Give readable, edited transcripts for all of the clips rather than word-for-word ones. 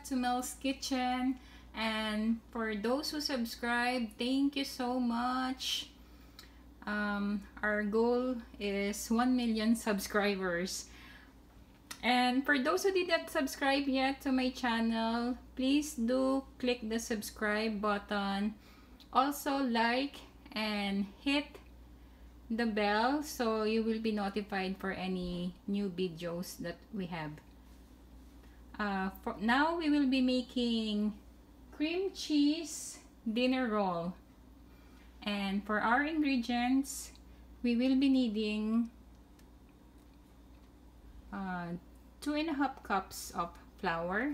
back to Mel's Kitchen. And for those who subscribe, thank you so much. Our goal is 1 million subscribers. And for those who did not subscribe yet to my channel, please do click the subscribe button. Also like and hit the bell so you will be notified for any new videos that we have. For now, we will be making cream cheese dinner roll. And for our ingredients, we will be needing 2.5 cups of flour.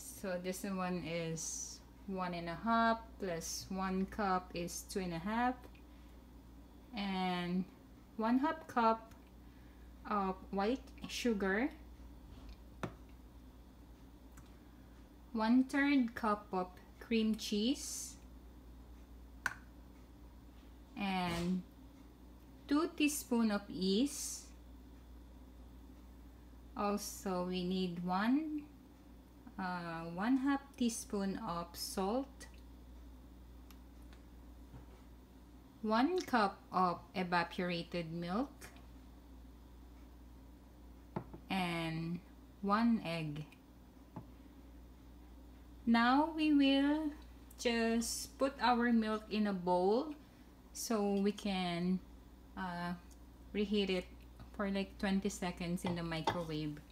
So this one is 1.5 plus 1 cup is 2.5, and 1/2 cup of white sugar, 1/3 cup of cream cheese, and 2 teaspoons of yeast. Also, we need 1/2 teaspoon of salt, 1 cup of evaporated milk, and 1 egg. Now we will just put our milk in a bowl so we can reheat it for like 20 seconds in the microwave,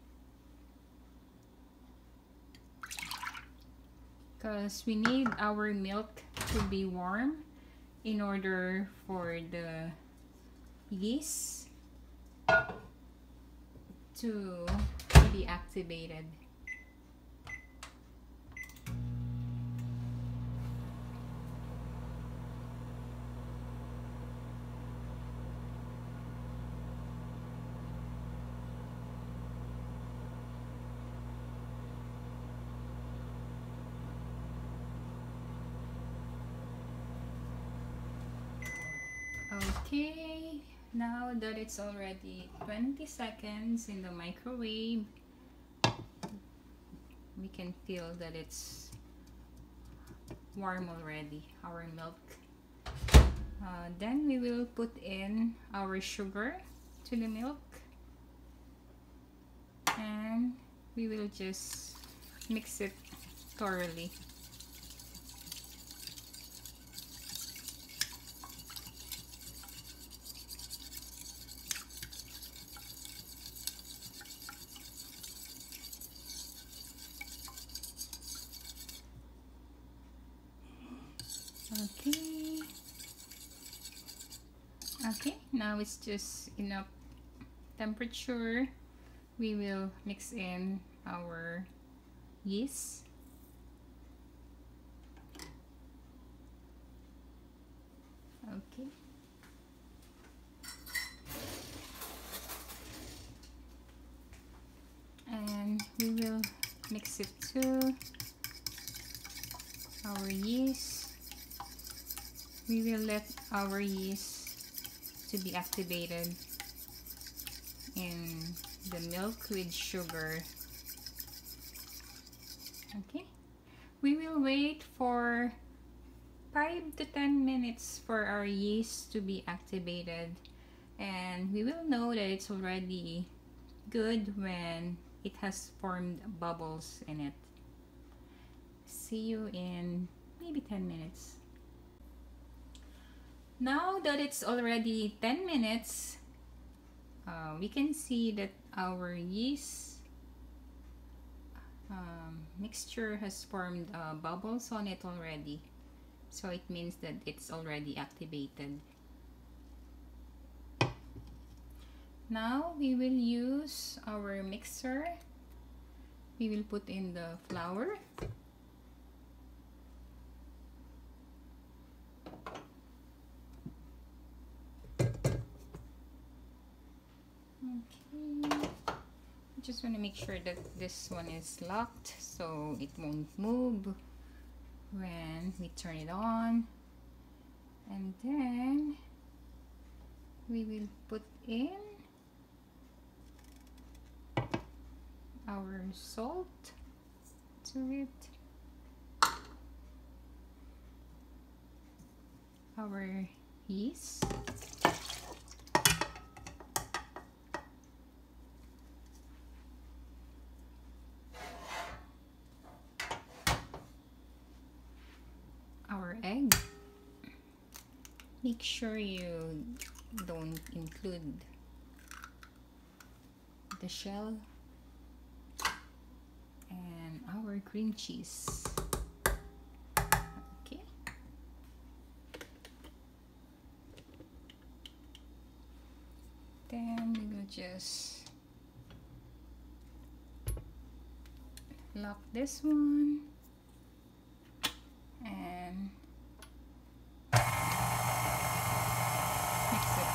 because we need our milk to be warm in order for the yeast to be activated. Okay, now that it's already 20 seconds in the microwave, we can feel that it's warm already, our milk. Then we will put in our sugar to the milk, and we will just mix it thoroughly. Okay, now it's just enough temperature. We will mix in our yeast. Okay. And we will mix it to our yeast. We will let our yeast to be activated in the milk with sugar. Okay, we will wait for 5 to 10 minutes for our yeast to be activated, and we will know that it's already good when it has formed bubbles in it. See you in maybe 10 minutes. Now that it's already 10 minutes, we can see that our yeast mixture has formed bubbles on it already. So it means that it's already activated. Now we will use our mixer. We will put in the flour. Just want to make sure that this one is locked so it won't move when we turn it on, and then we will put in our salt to it, our yeast, our egg. Make sure you don't include the shell, and our cream cheese. Okay, then you will just lock this one and mix it.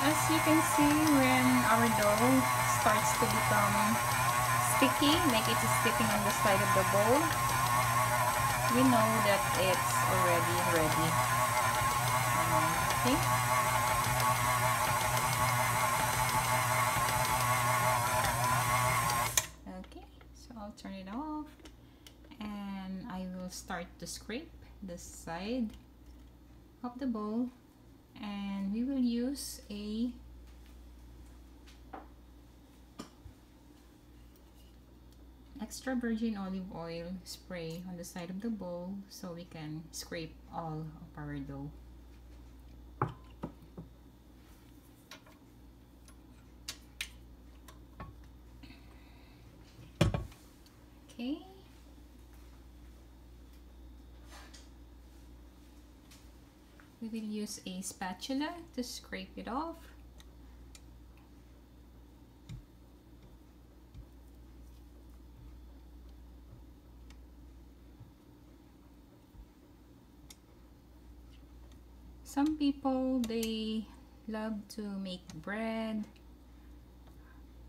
As you can see, when our dough starts to become sticky, like it's sticking on the side of the bowl, we know that it's already ready. Okay. Okay, so I'll turn it off and I will start to scrape the side of the bowl. And we will use a extra virgin olive oil spray on the side of the bowl so we can scrape all of our dough. Okay. We will use a spatula to scrape it off. Some people, they love to make bread.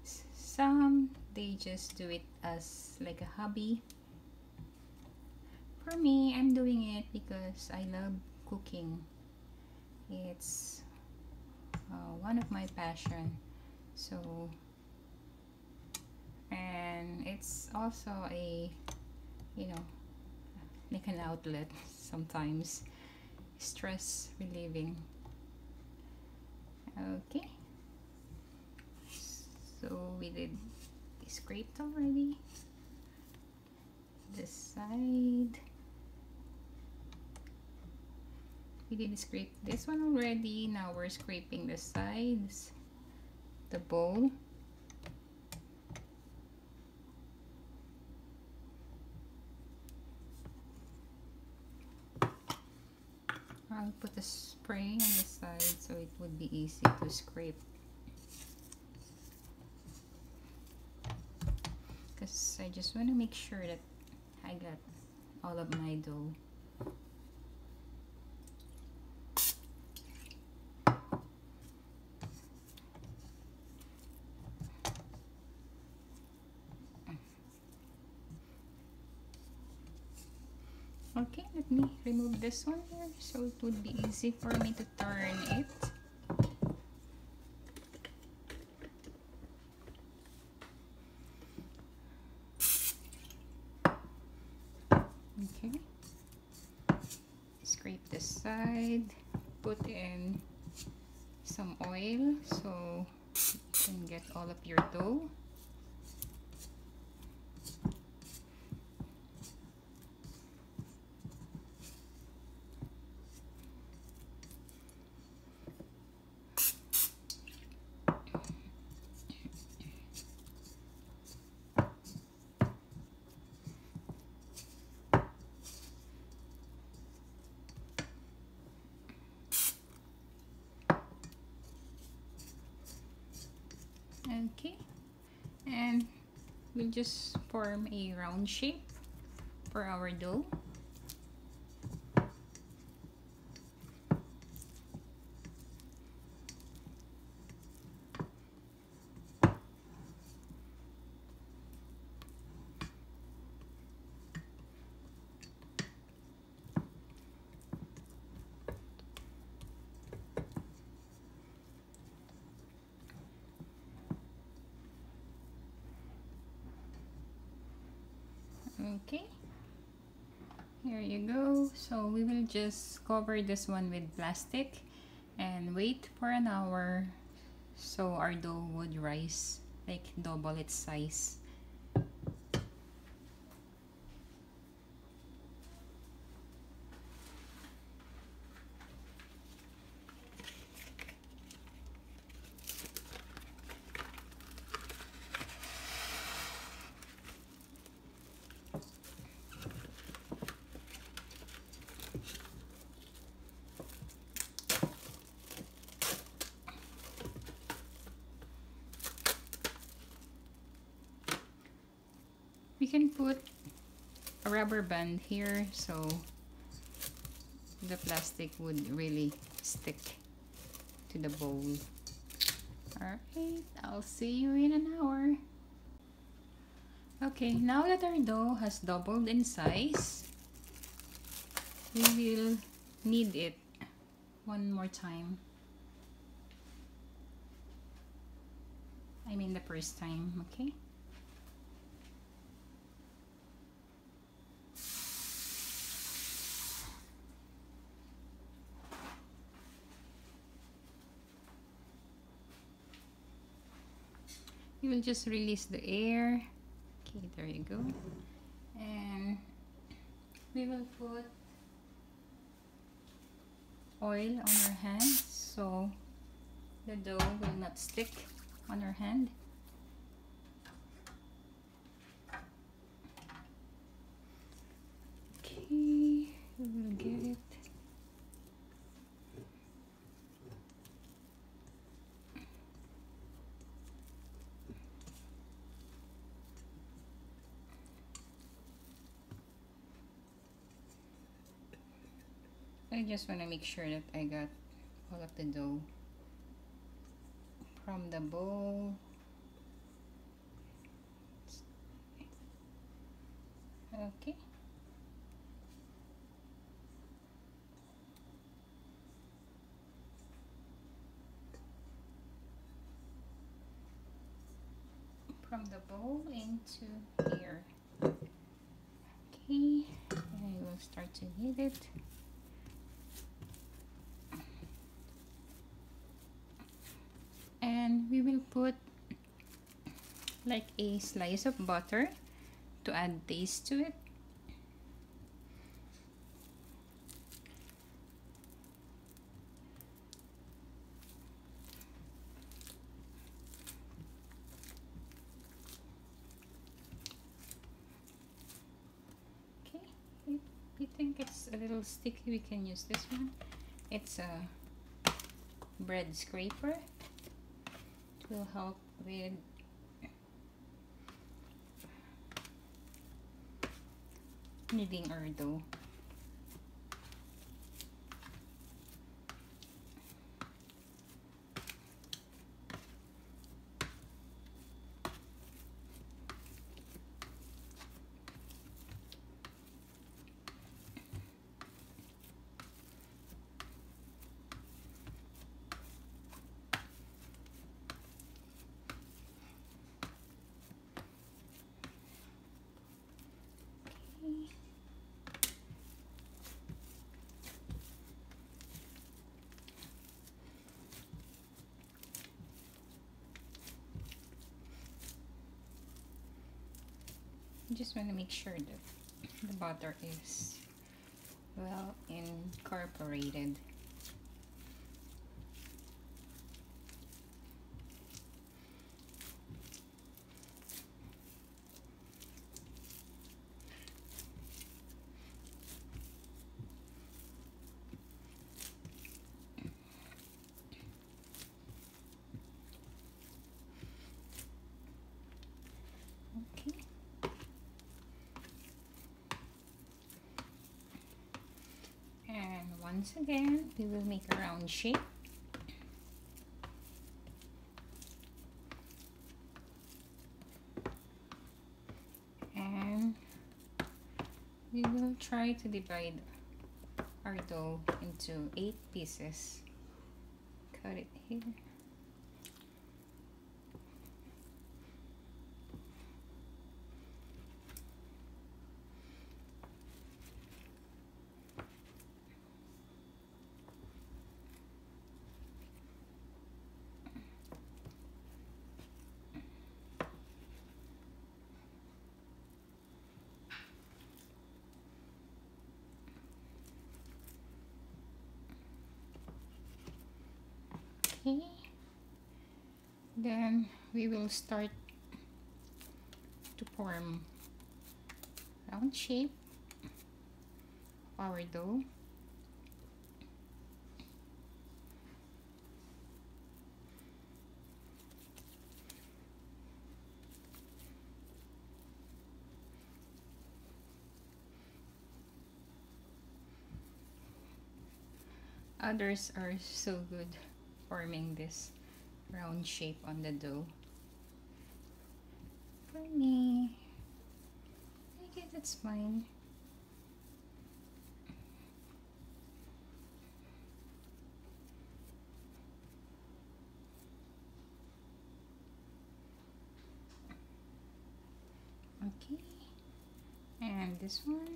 Some, they just do it as like a hobby. For me, I'm doing it because I love cooking. It's one of my passion, so, and it's also a, you know, like an outlet sometimes, stress relieving. Okay, so we did scraped already this side. We did scrape this one already. Now we're scraping the sides, the bowl. I'll put a spray on the side so it would be easy to scrape, because I just want to make sure that I got all of my dough. Okay, let me remove this one here so it would be easy for me to turn it. Okay, scrape the side, put in some oil so you can get all of your dough. Okay, and we'll just form a round shape for our dough. Okay, here you go. So we will just cover this one with plastic and wait for an hour so our dough would rise, like double its size. We can put a rubber band here so the plastic would really stick to the bowl. Alright, I'll see you in an hour. Okay, now that our dough has doubled in size, we will knead it one more time. I mean the first time, okay? You will just release the air. Okay, there you go. And we will put oil on our hand so the dough will not stick on our hand. Okay, we will get it. I just want to make sure that I got all of the dough from the bowl. Okay. From the bowl into here. Okay, and I will start to knead it. And we will put like a slice of butter to add taste to it. Okay, we think it's a little sticky. We can use this one. It's a bread scraper. Will help with kneading our dough. You just want to make sure that the butter is well incorporated. Once again, we will make a round shape. And we will try to divide our dough into 8 pieces. Cut it here. Then we will start to form round shape of our dough. Others are so good forming this round shape on the dough. For me, okay, that's fine. Okay, and this one,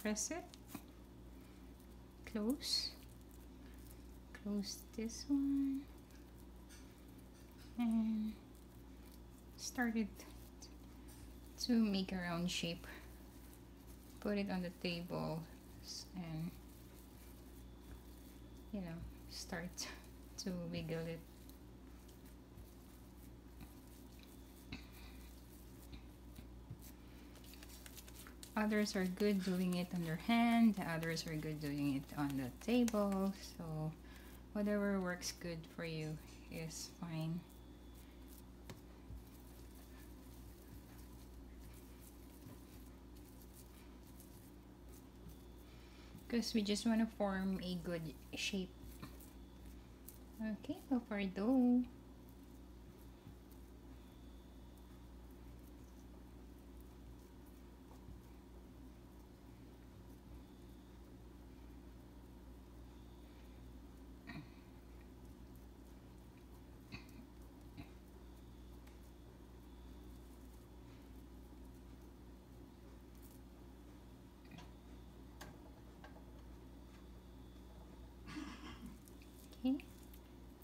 press it, close. Close this one and started to make a round shape. Put it on the table and, you know, start to wiggle it. Others are good doing it on their hand, others are good doing it on the table, so whatever works good for you is fine. Because we just want to form a good shape. Okay, go for dough.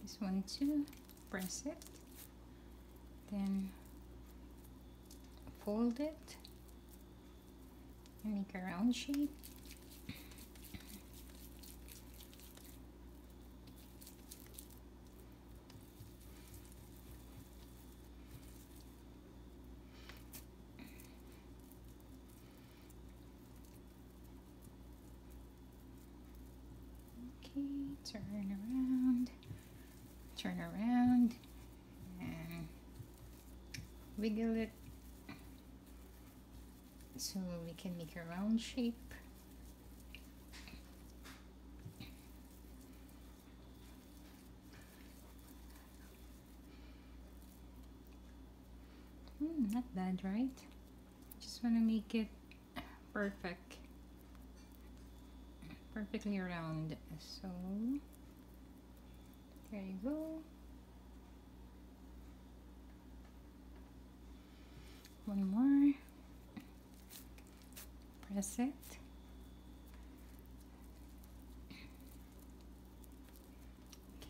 This one too, press it, then fold it and make a round shape. Okay, turn around. Turn around and wiggle it so we can make a round shape. Not bad, right? Just want to make it perfect, perfectly round. So there you go. One more. Press it.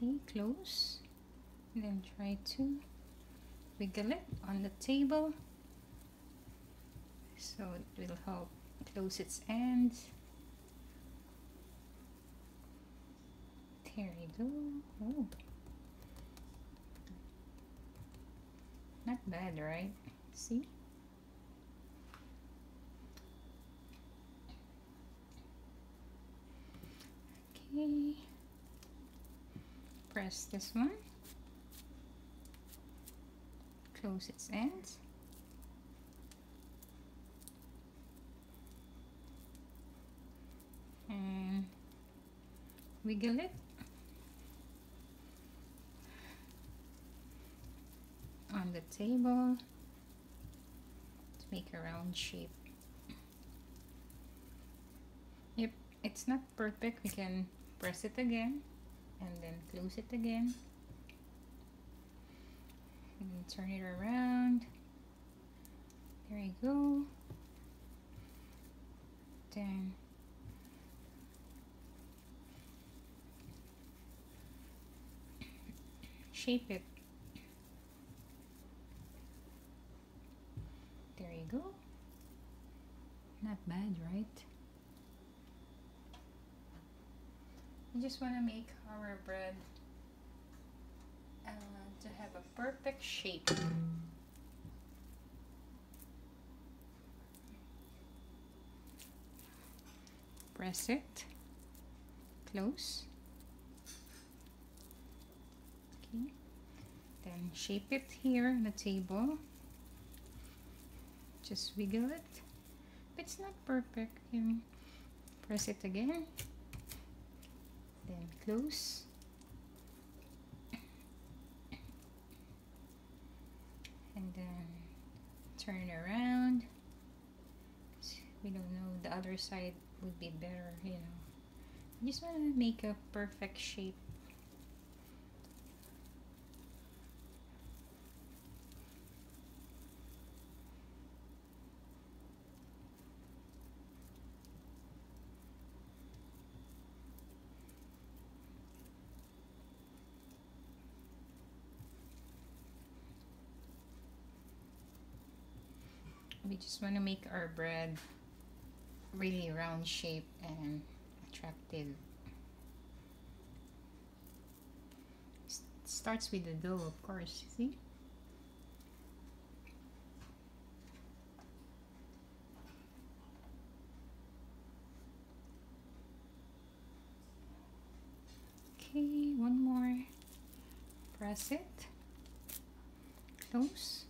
Okay, close. And then try to wiggle it on the table. So it will help close its ends. Here we go. Oh. Not bad, right? See? Okay. Press this one. Close its ends. And wiggle it on the table to make a round shape. If it's not perfect, we can press it again and then close it again and turn it around. There you go. Then shape it. There you go. Not bad, right? We just want to make our bread to have a perfect shape. Press it, close. Okay. Then shape it here on the table. Just wiggle it. If it's not perfect, you can press it again. Then close. And then turn around. We don't know, the other side would be better, you know. You just want to make a perfect shape. We just want to make our bread really round shape and attractive. Starts with the dough, of course, you see? Okay, one more. Press it. Close.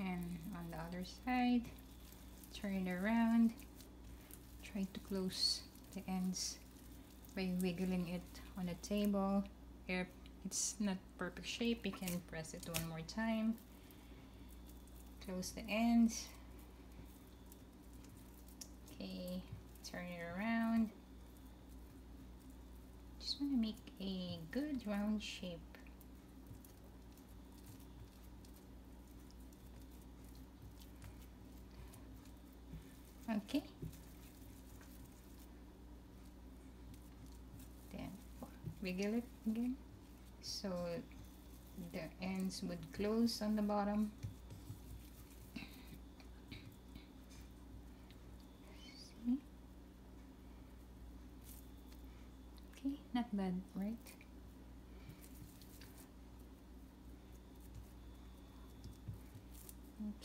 And on the other side, turn it around. Try to close the ends by wiggling it on the table. If it's not perfect shape, you can press it one more time. Close the ends. Okay, turn it around. Just want to make a good round shape. Okay, then wiggle it again so the ends would close on the bottom. See? Okay, not bad, right?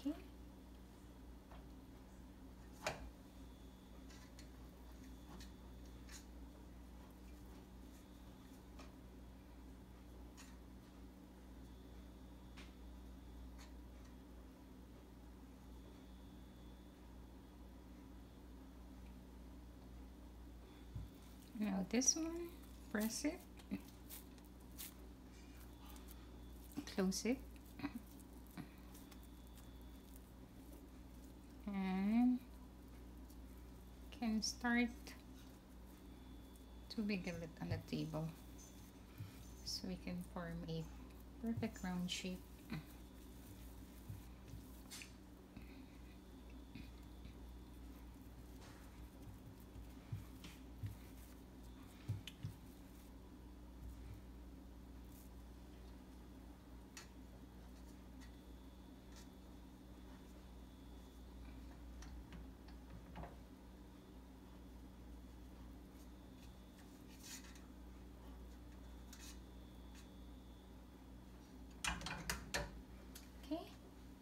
Okay. Now this one, press it, close it, and can start to wiggle it on the table so we can form a perfect round shape.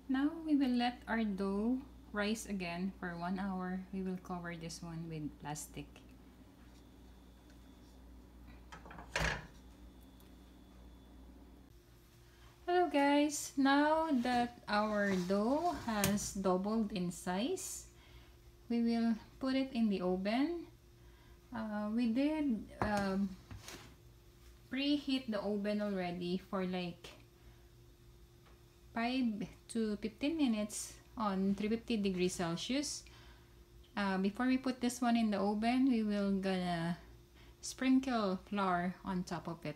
Now we will let our dough rise again for 1 hour. We will cover this one with plastic. Hello guys, now that our dough has doubled in size, we will put it in the oven. We did preheat the oven already for like 5 to 15 minutes on 350 degrees Celsius. Before we put this one in the oven, we will gonna sprinkle flour on top of it.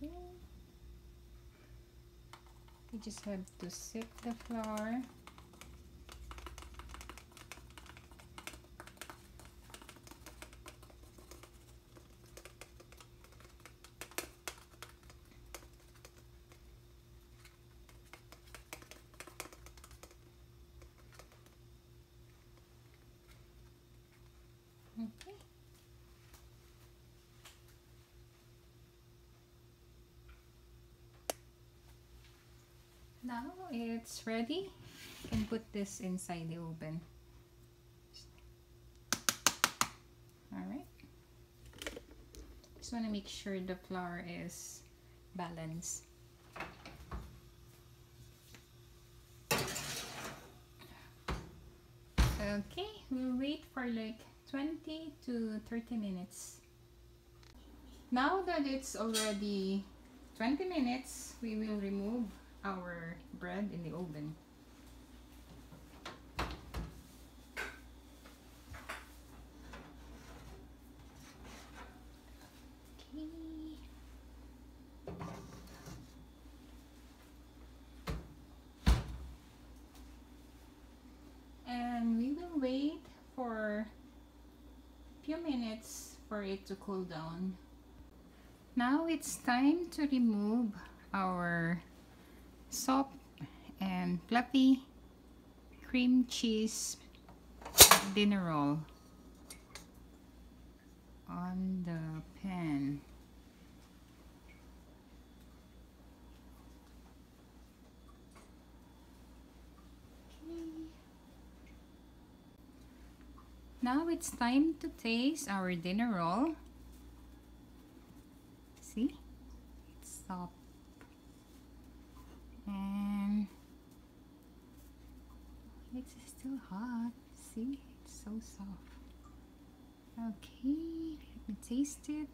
Okay. We just have to sift the flour. now it's ready. You can put this inside the oven. Alright. Just want to make sure the flour is balanced. Okay, we'll wait for like 20 to 30 minutes. Now that it's already 20 minutes, we will remove our bread in the oven. Wait for a few minutes for it to cool down. Now it's time to remove our soft and fluffy cream cheese dinner roll on the pan. Now it's time to taste our dinner roll. See? It's soft. And it's still hot. See? It's so soft. Okay, let me taste it.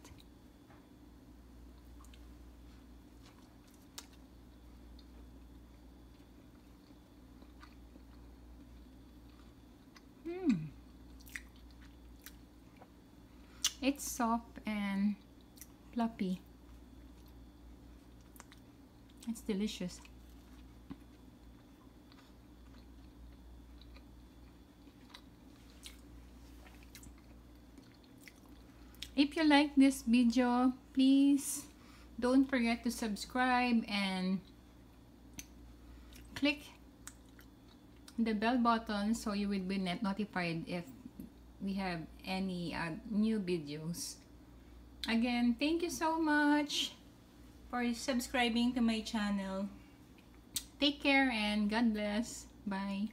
It's soft and fluffy. It's delicious. If you like this video, please don't forget to subscribe and click the bell button so you will be notified if we have any new videos. Again, thank you so much for subscribing to my channel. Take care and God bless. Bye.